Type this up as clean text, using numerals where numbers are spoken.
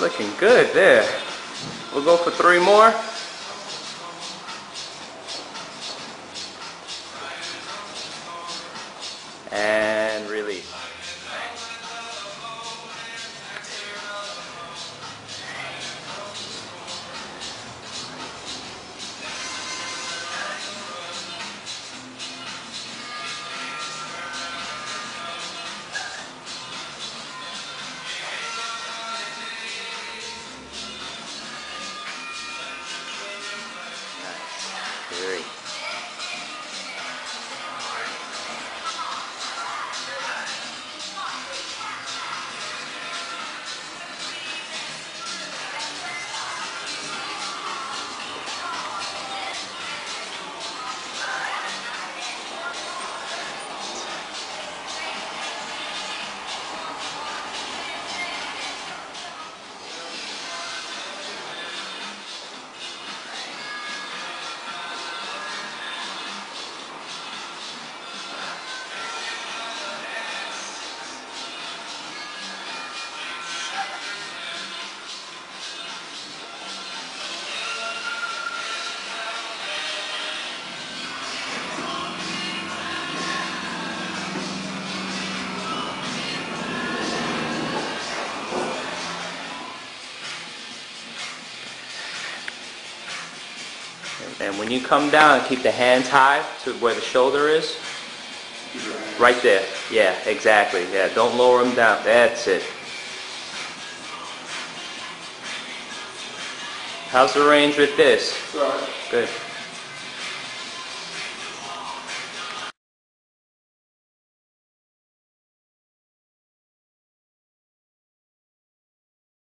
looking good there. We'll go for 3 more. And release. And when you come down, keep the hands high to where the shoulder is. Right there. Yeah, exactly. Yeah, don't lower them down. That's it. How's the range with this? Good.